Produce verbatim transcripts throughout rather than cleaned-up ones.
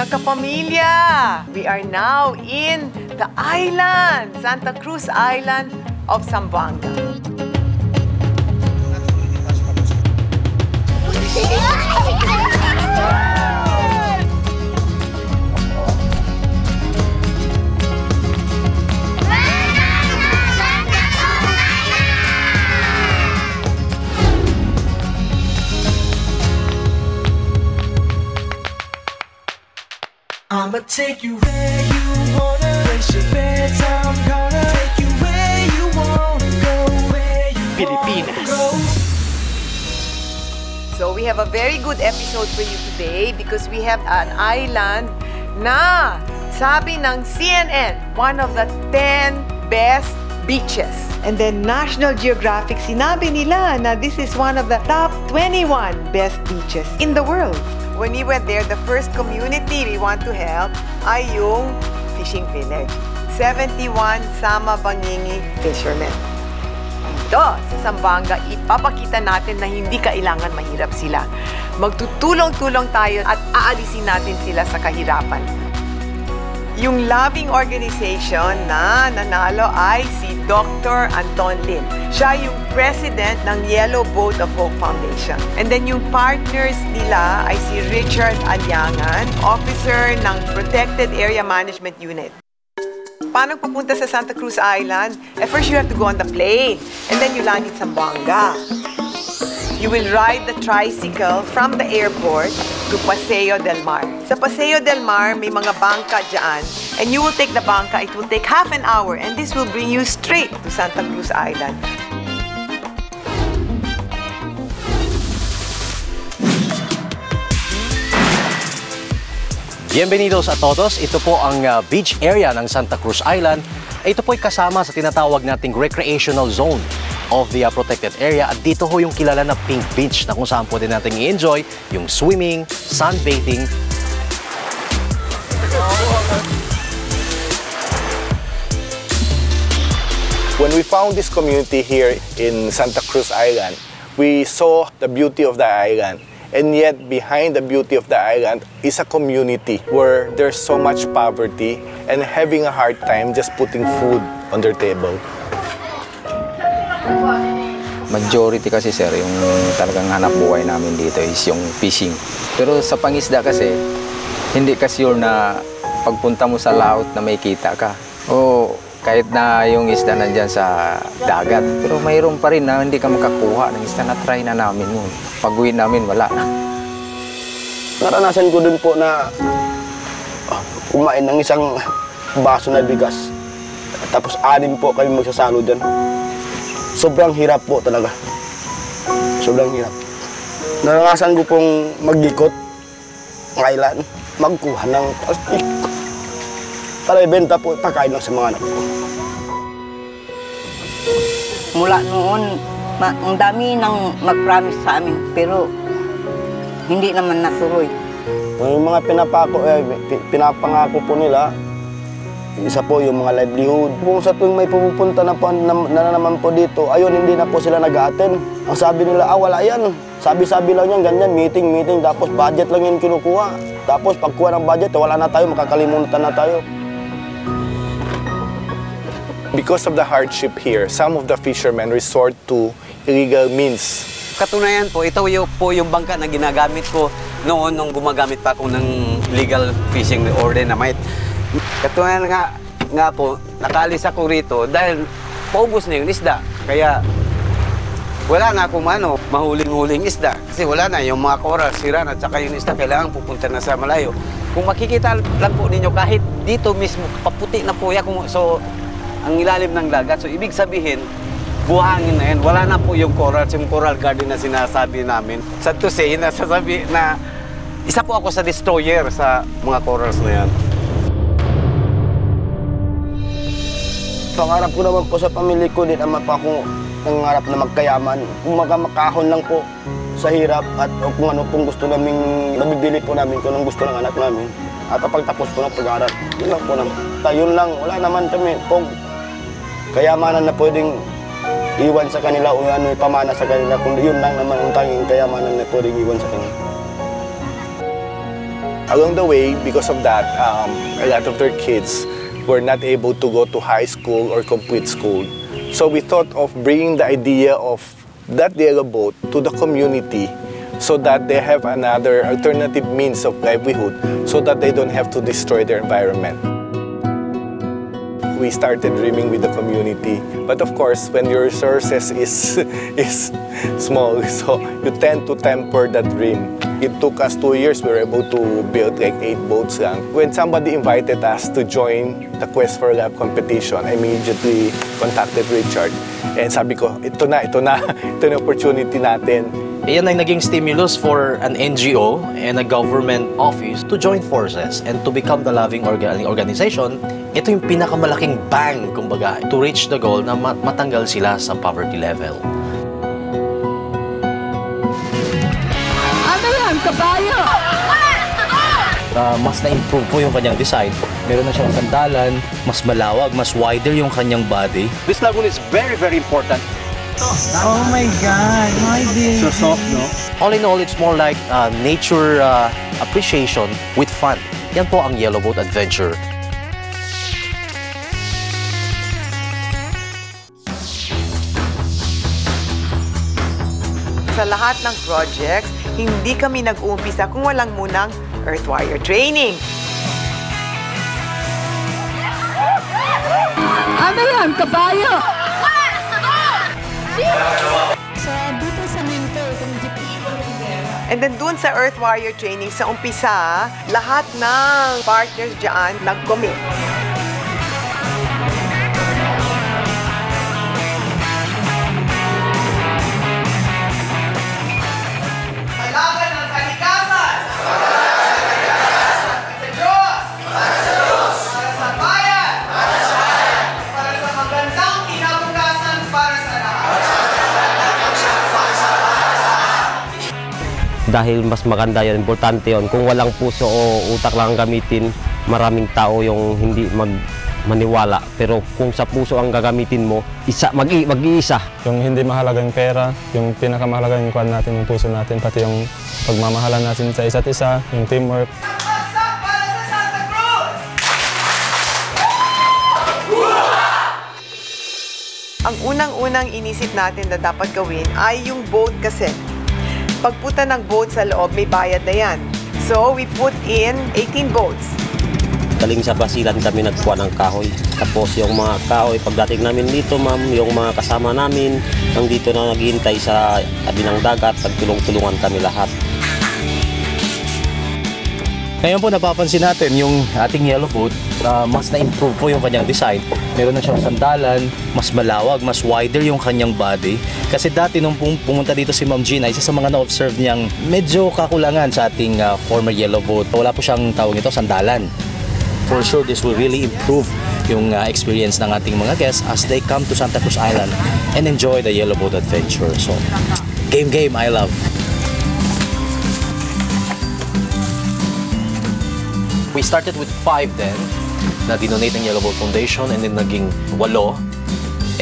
Mga kapamilya, we are now in the island, Santa Cruz Island of Zamboanga. I'ma take you where you wanna, waste your bedtime, gonna take you where you wanna go, where you Pilipinas. Wanna go. So we have a very good episode for you today because we have an island na sabi ng C N N, one of the ten best beaches. And then National Geographic, sinabi nila na this is one of the top twenty-one best beaches in the world. When we went there, the first community we want to help ay yung fishing village. seventy-one Sama-Bangingi fishermen. Dito sa Zamboanga, ipapakita natin na hindi kailangan mahirap sila. Magtutulong-tulong tayo at aalisin natin sila sa kahirapan. Yung loving organization na nanalo ay si Doctor Anton Lin. Siya yung president ng Yellow Boat of Hope Foundation. And then yung partners nila ay si Richard Aliangan, officer ng Protected Area Management Unit. Paano papunta sa Santa Cruz Island? At first you have to go on the plane and then you land in Zamboanga. You will ride the tricycle from the airport to Paseo del Mar. Sa Paseo del Mar, may mga bangka dyan. And you will take the bangka. It will take half an hour. And this will bring you straight to Santa Cruz Island. Bienvenidos a todos. Ito po ang uh, beach area ng Santa Cruz Island. Ito po'y kasama sa tinatawag nating recreational zone of the uh, protected area, at dito ho yung kilala na Pink Beach na kung saan pwede natin i-enjoy yung swimming, sunbathing. When we found this community here in Santa Cruz Island, we saw the beauty of the island. And yet, behind the beauty of the island is a community where there's so much poverty and having a hard time just putting food on their table. Majority kasi sir, yung talagang hanap buhay namin dito is yung fishing. Pero sa pangisda kasi, hindi ka sure na pagpunta mo sa laut na may kita ka. O kahit na yung isda nandyan sa dagat, pero mayroon pa rin na hindi ka makakuha ng isda na try na namin mo. Pag-uwi namin, wala na. Naranasan ko dun po na oh, kumain ng isang baso na bigas. Tapos anim po kami magsasalo dyan. Sobrang hirap po talaga. Sobrang hirap. Naranasan ko pong mag-ikot, ngailan, magkuha ng plastic para ibenta po, pakain lang sa mga anak ko. Mula noon, ang dami nang mag-promise sa amin, pero hindi naman natuloy. Yung mga pinapako, eh, pinapangako po nila, isa po yung mga livelihood. Kung sa tuwing may pupunta na, po, na, na naman po dito, ayun, hindi na po sila nag-a-attend. Ang sabi nila, ah, wala yan. Sabi-sabi lang yan, ganyan, meeting, meeting, tapos budget lang yan kinukuha. Tapos pagkuha ng budget, wala na tayo, makakalimutan na tayo. Because of the hardship here, some of the fishermen resort to illegal means. Katunayan po, ito po yung bangka na ginagamit ko noon nung gumagamit pa ako ng illegal fishing or dynamite. Katunayan nga, nga po, nakaalis ako rito dahil paubos na yung isda. Kaya wala na akong ano, mahuling-huling isda. Kasi wala na yung mga coral, sira na, tsaka yung isda kailangan pupunta na sa malayo. Kung makikita lang po ninyo, kahit dito mismo, paputi na po yan. So, ang ilalim ng dagat. So, ibig sabihin, buhangin na yan. Wala na po yung coral, yung coral garden na sinasabi namin. Sad to say, nasasabi na isa po ako sa destroyer sa mga corals na yan. Pangarap ko naman po sa pamilya ko din, ama pa ko nangarap na magkayaman. Kung makamakahon lang po sa hirap at o kung ano pong gusto namin, nabibili po namin kung anong gusto ng anak namin. At kapag tapos po ng pag-aaral, yun lang po naman. Yun lang, wala naman kami pong kayamanan na pwedeng iwan sa kanila o ano ipamana sa kanila. Kung yun lang naman ang tanging kayamanan na pwedeng iwan sa kanila. along the way, because of that, um, a lot of their kids were not able to go to high school or complete school. So we thought of bringing the idea of that yellow boat to the community so that they have another alternative means of livelihood, so that they don't have to destroy their environment. We started dreaming with the community, but of course, when your resources is, is small, so you tend to temper that dream. It took us two years, we were able to build like eight boats lang. When somebody invited us to join the Quest for Lab competition, I immediately contacted Richard. And sabi ko, ito na, ito na, ito na opportunity natin. Iyan ang naging stimulus for an N G O and a government office to join forces and to become the loving organization. Ito yung pinakamalaking bang, kumbaga, to reach the goal na matanggal sila sa poverty level. Kabayo! Uh, mas na-improve po yung kanyang design. Meron na siyang sandalan, mas malawag, mas wider yung kanyang body. This lagoon is very, very important. Oh my God, my baby! So soft, no? All in all, it's more like uh, nature uh, appreciation with fun. Yan po ang Yellow Boat Adventure. Sa lahat ng projects, hindi kami nag-uumpisa kung walang munang earth warrior training. Ano yan? Kabayo! So, dito sa winter, kung di people in there. And then, dun sa earth warrior training, sa umpisa, lahat ng partners dyan nag-commit. Dahil mas maganda yun, importante yun. Kung walang puso o utak lang gamitin, maraming tao yung hindi mag maniwala. Pero kung sa puso ang gagamitin mo, isa, mag-iisa. Yung hindi mahalagang pera, yung pinakamahalagang yung kuwan natin, yung puso natin, pati yung pagmamahalan natin sa isa't isa, yung teamwork. Ang unang-unang inisip natin na dapat gawin ay yung boat kasi. Pagpunta ng boat sa loob, may bayad na yan. So, we put in eighteen boats. Galing sa Basilan kami nagkuha ng kahoy. Tapos yung mga kahoy, pagdating namin dito, ma'am, yung mga kasama namin, nandito na naghihintay sa tabi ng dagat, pagtulong-tulungan kami lahat. Ngayon po, napapansin natin yung ating yellow boat, uh, mas na-improve po yung kanyang design. Meron na siyang sandalan, mas malawag, mas wider yung kanyang body. Kasi dati nung pumunta dito si Ma'am Gina, isa sa mga na-observe niyang medyo kakulangan sa ating uh, former yellow boat. Wala po siyang tawag nito, sandalan. For sure, this will really improve yung uh, experience ng ating mga guests as they come to Santa Cruz Island and enjoy the Yellow Boat Adventure. So, game game, I love. We started with five then, na dinonate ng Yellow Boat Foundation, and then naging walo.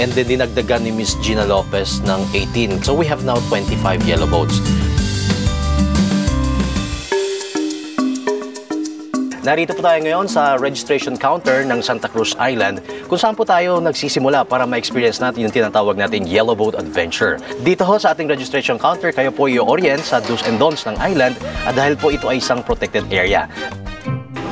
And then dinagdagan ni Miss Gina Lopez ng eighteen. So we have now twenty-five yellow boats. Narito po tayo ngayon sa registration counter ng Santa Cruz Island, kung saan po tayo nagsisimula para ma-experience natin yung tinatawag natin Yellow Boat Adventure. Dito ho sa ating registration counter, kayo po i-orient sa do's and don'ts ng island at dahil po ito ay isang protected area.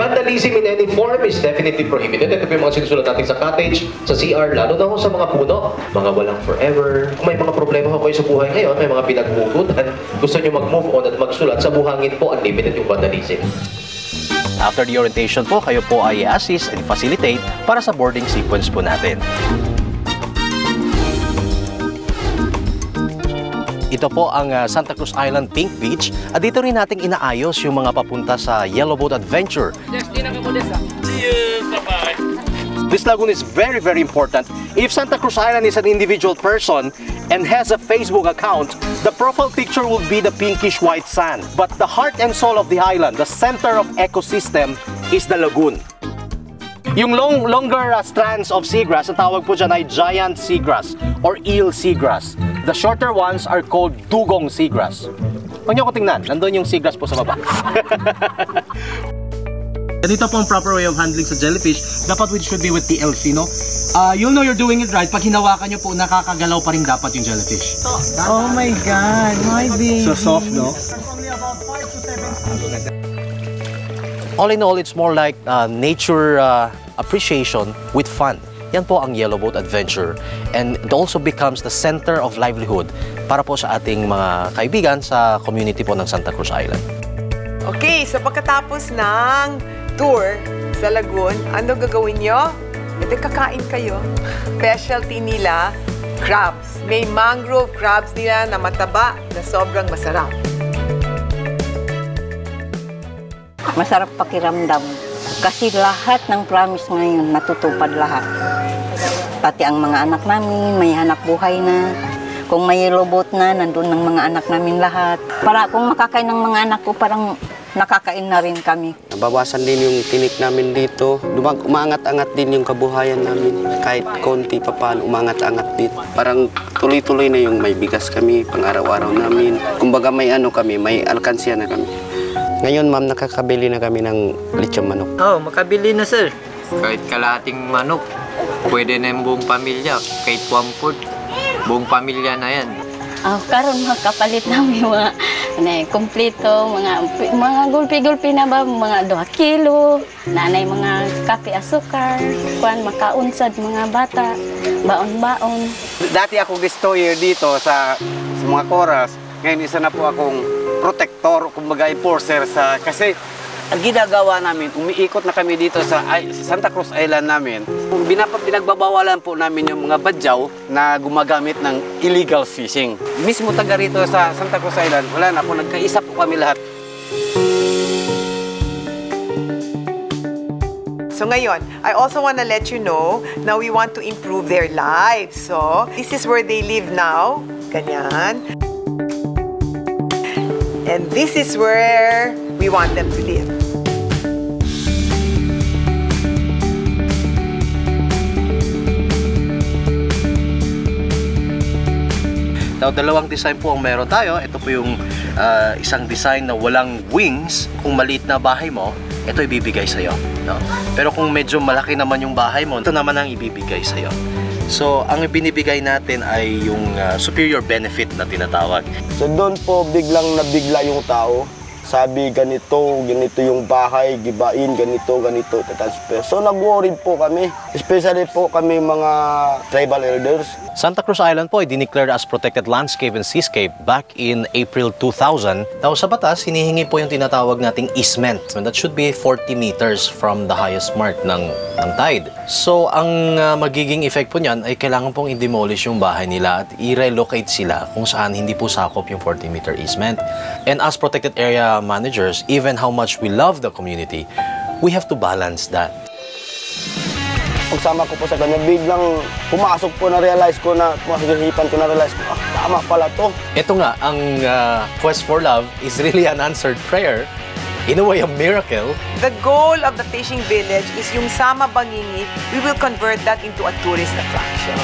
Vandalism in any form is definitely prohibited. Ito po yung mga sinusulat natin sa cottage, sa C R, lalo na ho sa mga puno, mga walang forever. Kung may mga problema ho kayo sa buhay ngayon, may mga pinagmututan, gusto nyo mag-move on at magsulat, sa buhangin po, unlimited yung vandalism. After the orientation po, kayo po ay assist and facilitate para sa boarding sequence po natin. Ito po ang uh, Santa Cruz Island Pink Beach. At dito rin natin inaayos yung mga papunta sa Yellow Boat Adventure. This lagoon is very, very important. If Santa Cruz Island is an individual person and has a Facebook account, the profile picture will be the pinkish white sand. But the heart and soul of the island, the center of ecosystem, is the lagoon. Yung long, longer uh, strands of seagrass, ang tawag po dyan ay giant seagrass or eel seagrass. The shorter ones are called dugong seagrass. Huwag niyo ko tingnan, nandun yung seagrass po sa baba. Ganito po ang proper way of handling sa jellyfish. Dapat which should be with T L C, no? Uh, you'll know you're doing it right. Pag hinawakan niyo po, nakakagalaw pa rin dapat yung jellyfish. Oh my God, my baby. So soft, no? All in all, it's more like uh, nature uh, appreciation with fun. Yan po ang Yellow Boat Adventure. And it also becomes the center of livelihood para po sa ating mga kaibigan sa community po ng Santa Cruz Island. Okay, so pagkatapos ng tour sa lagoon, ano gagawin nyo? Ito, kakain kayo. Specialty nila, crabs. May mangrove crabs nila na mataba na sobrang masarap. Masarap pakiramdam kasi lahat ng promise ngayon natutupad lahat. Pati ang mga anak namin, may hanap buhay na. Kung may robot na, nandun ng mga anak namin lahat. Para kung makakain ng mga anak ko, parang nakakain na rin kami. Nabawasan din yung tinik namin dito. Umangat-angat din yung kabuhayan namin. Kahit konti pa paano, umangat-angat din. Parang tuloy-tuloy na yung may bigas kami, pang-araw-araw namin. Kumbaga may ano kami, may alkansya na kami. Ngayon, ma'am, nakakabili na kami ng lechong manok. Oo, oh, makabili na, sir. Kahit kalahating manok, pwede na yung buong pamilya. Kahit one-fourth, buong pamilya na yan. Oh, karon makapalit namin mga anay, kompleto, mga, mga gulpi-gulpi na ba, mga two kilo, nanay mga kape asukar, kuan makaunsad mga bata, baon-baon. Dati ako gustoyer dito sa, sa mga koras. Ngayon, isa na po akong protector, kumbaga enforcer sa, kasi ang ginagawa namin, umiikot na kami dito sa, sa Santa Cruz Island namin. Pinagbabawalan po namin yung mga badyaw na gumagamit ng illegal fishing. Mismo taga rito sa Santa Cruz Island, wala na po, nagkaisa po kami lahat. So ngayon, I also want to let you know na we want to improve their lives. So, this is where they live now. Ganyan. And this is where we want them to live. Now, dalawang design po ang meron tayo. Ito po yung uh, isang design na walang wings. Kung maliit na bahay mo, ito ibibigay sa'yo. No? Pero kung medyo malaki naman yung bahay mo, ito naman ang ibibigay sa'yo. So, ang binibigay natin ay yung uh, superior benefit na tinatawag. So, doon po biglang nabigla yung tao. Sabi, ganito, ganito yung bahay, gibain, ganito, ganito. So, nag-worry po kami. Especially po kami mga tribal elders. Santa Cruz Island po ay dineclared as protected landscape and seascape back in April two thousand. Now, sa batas, hinihingi po yung tinatawag nating easement. And that should be forty meters from the highest mark ng, ng tide. So, ang uh, magiging effect po niyan ay kailangan pong i-demolish yung bahay nila at i-relocate sila kung saan hindi po sakop yung forty meter easement. And as protected area managers, even how much we love the community, we have to balance that. Pagsama ko po sa kanya, biglang pumasok po, na-realize ko na, pumasok ko na-realize ko, ah, tama pala to. Ito nga, ang uh, Quest for Love is really an answered prayer, in a way a miracle. The goal of the fishing village is yung Sama-Bangingi, we will convert that into a tourist attraction.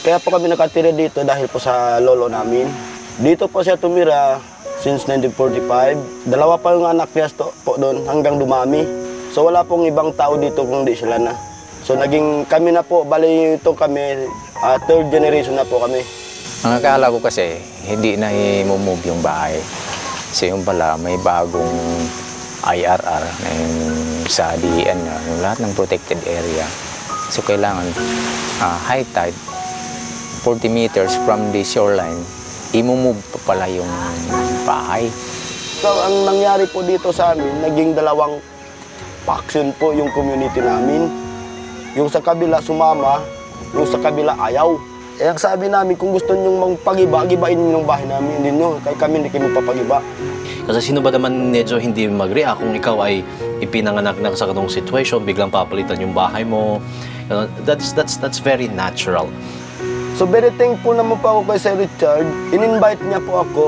Kaya po kami nakatira dito dahil po sa lolo namin. Dito po siya tumira since nineteen forty-five. Dalawa pa yung anak niya po doon hanggang dumami. So wala pong ibang tao dito kung di sila na. So naging kami na po, bali ito kami, uh, third generation na po kami. Ang akala ko kasi, hindi na i-move yung bahay. Kasi yung pala, may bagong I R R na sa D E N, yung lahat ng protected area. So kailangan uh, high tide. forty meters from the shoreline, i-move pa pala yung bahay. So, ang nangyari po dito sa amin, naging dalawang faction po yung community namin. Yung sa kabila sumama, yung sa kabila ayaw. Eh, ang sabi namin, kung gusto nyong magpagiba, gibain nyo ng bahay namin, hindi nyo, kaya kami hindi kayo magpapagiba. Kasi sino ba naman medyo hindi mag-react kung ikaw ay ipinanganak na sa ganung situation, biglang papalitan yung bahay mo. You know, that's, that's, that's very natural. So, very thankful naman po ako kay Sir Richard. In-invite niya po ako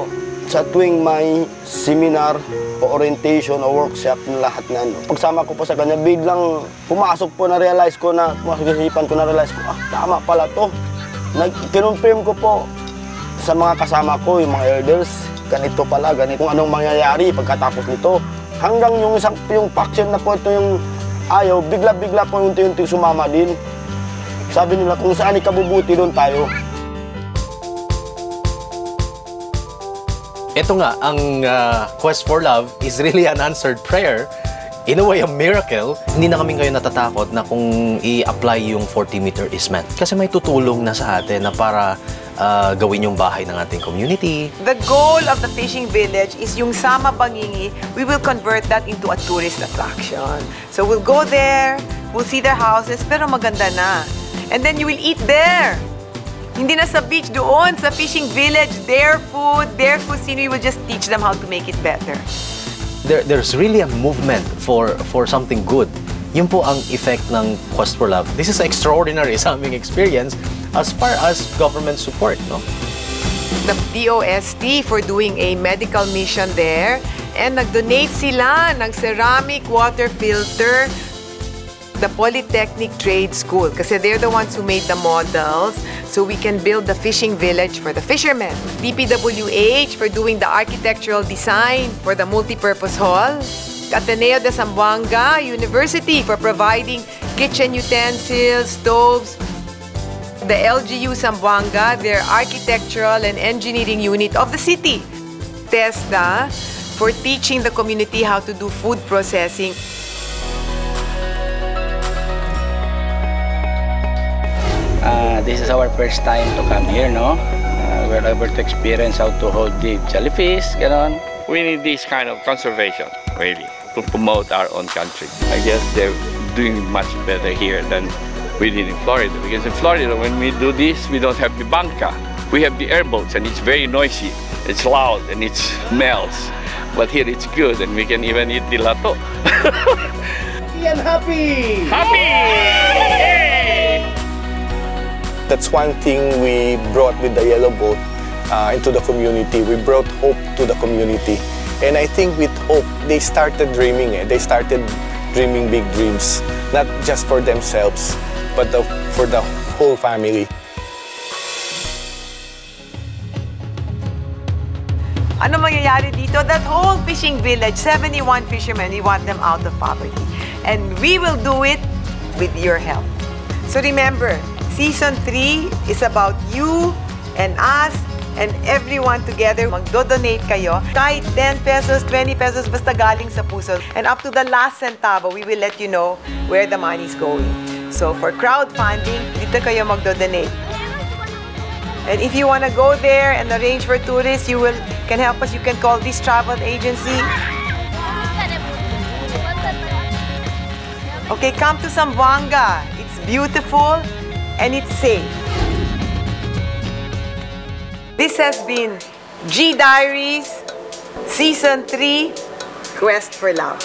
Sa tuwing may seminar o orientation o workshop ng lahat na ano, pagsama ko po sa kanya, biglang pumasok po, na-realize ko na, pumasok sa isipan ko, na-realize ko, ah, tama pala to. Kinonfirm ko po sa mga kasama ko, yung mga elders, ganito pala, ganito anong mangyayari pagkatapos nito. Hanggang yung isang yung faction na po ito yung ayaw, bigla-bigla po yung unti-unti sumama din. Sabi nila, kung saan ikabubuti, doon tayo. Ito nga, ang uh, Quest for Love is really an answered prayer. In a way, a miracle. Hindi na kami ngayon natatakot na kung i-apply yung forty meter easement. Kasi may tutulong na sa atin na para uh, gawin yung bahay ng ating community. The goal of the fishing village is yung Sama-Bangingi. We will convert that into a tourist attraction. So we'll go there, we'll see their houses, pero maganda na. And then you will eat there. Hindi na sa beach, doon, sa fishing village, their food, their cuisine, we will just teach them how to make it better. There, there's really a movement for, for something good. Yun po ang effect ng Quest for Love. This is extraordinary sa aming experience as far as government support, no? The P O S T for doing a medical mission there, and nag-donate sila ng ceramic water filter. The Polytechnic Trade School, kasi they're the ones who made the models, so we can build the fishing village for the fishermen. D P W H for doing the architectural design for the multipurpose hall. Ateneo de Zamboanga University for providing kitchen utensils, stoves. The L G U Zamboanga, their architectural and engineering unit of the city. TESDA for teaching the community how to do food processing. Uh, this is our first time to come here, no? Uh, we're able to experience how to hold the jellyfish, ganon. We need this kind of conservation, really, to promote our own country. I guess they're doing much better here than we did in Florida, because in Florida, when we do this, we don't have the banca. We have the airboats, and it's very noisy, it's loud, and it smells. But here it's good, and we can even eat the lato. Happy and happy! Happy! Yay! That's one thing we brought with the Yellow Boat uh, into the community. We brought hope to the community. And I think with hope, they started dreaming. Eh? They started dreaming big dreams, not just for themselves, but the, for the whole family. Ano mangyayari dito? That whole fishing village, seventy-one fishermen, we want them out of poverty. And we will do it with your help. So remember, Season three is about you and us and everyone together. Magdodonate kayo. Kahit ten pesos, twenty pesos, basta galing sa puso. And up to the last centavo, we will let you know where the money's going. So for crowdfunding, dito kayo magdodonate. And if you want to go there and arrange for tourists, you will, can help us. You can call this travel agency. Okay, come to Zamboanga. It's beautiful. And it's safe. This has been G Diaries, Season three, Quest for Love.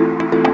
Thank you.